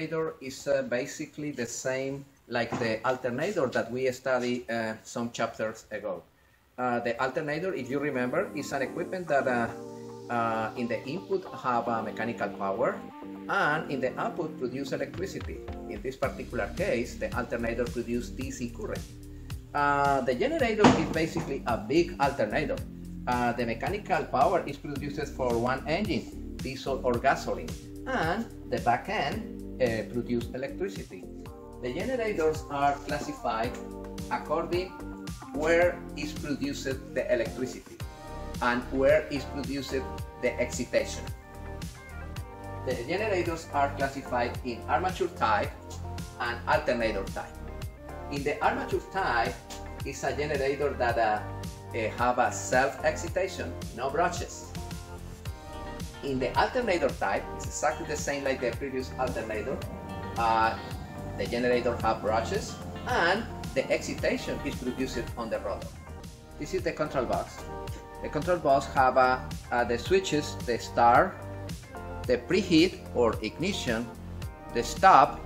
alternator is basically the same like the alternator that we studied some chapters ago. The alternator, if you remember, is an equipment that in the input have mechanical power and in the output produce electricity. In this particular case, the alternator produces DC current. The generator is basically a big alternator. The mechanical power is produced for one engine, diesel or gasoline, and the back end produces electricity. The generators are classified according where is produced the electricity and where is produced the excitation. The generators are classified in armature type and alternator type. In the armature type is a generator that have a self-excitation, no brushes. In the alternator type, it's exactly the same like the previous alternator. The generator have brushes and the excitation is produced on the rotor. This is the control box. The control box have the switches, the start, the preheat or ignition, the stop.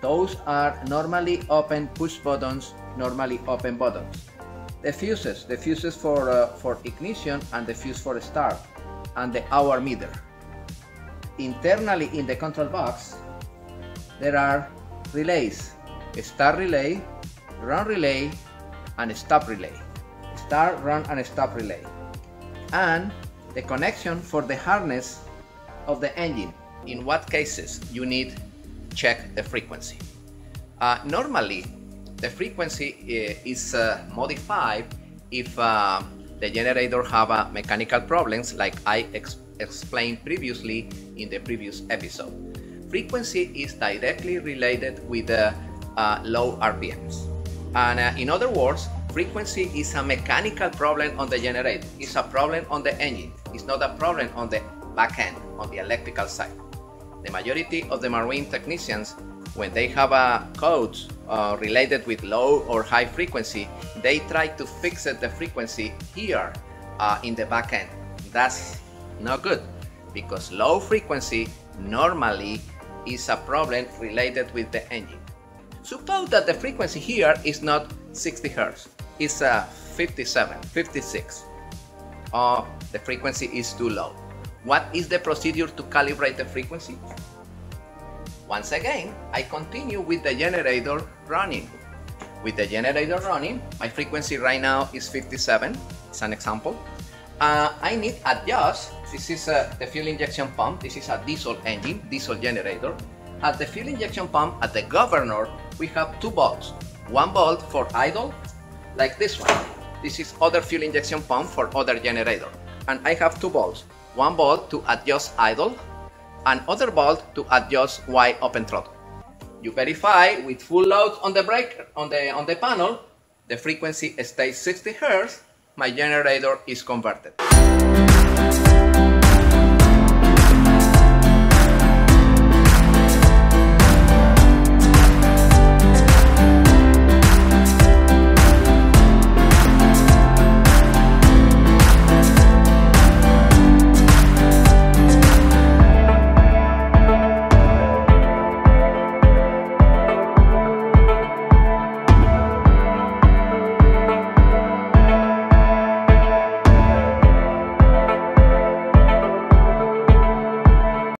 Those are normally open push buttons, normally open buttons. The fuses for ignition and the fuse for start, and the hour meter. Internally in the control box, there are relays, a start relay, run relay, and a stop relay. Start, run, and stop relay. And the connection for the harness of the engine, in what cases you need check the frequency. Normally, the frequency is modified if the generator have mechanical problems, like I explained previously in the previous episode. Frequency is directly related with low RPMs. And in other words, frequency is a mechanical problem on the generator. It's a problem on the engine. It's not a problem on the back end, on the electrical side. The majority of the marine technicians, when they have codes related with low or high frequency, they try to fix the frequency here in the back end. That's not good, because low frequency normally is a problem related with the engine. Suppose that the frequency here is not 60 Hz, it's 57, 56. The frequency is too low. What is the procedure to calibrate the frequency? Once again, I continue with the generator running. With the generator running, my frequency right now is 57, it's an example. I need adjust, this is the fuel injection pump, this is a diesel engine, diesel generator. At the fuel injection pump, at the governor, we have 2 volts. 1 volt for idle, like this one. This is other fuel injection pump for other generator. And I have 2 volts. 1 volt to adjust idle, and other volt to adjust wide open throttle. You verify with full load on the breaker, on the panel, the frequency stays 60 Hz, my generator is converted.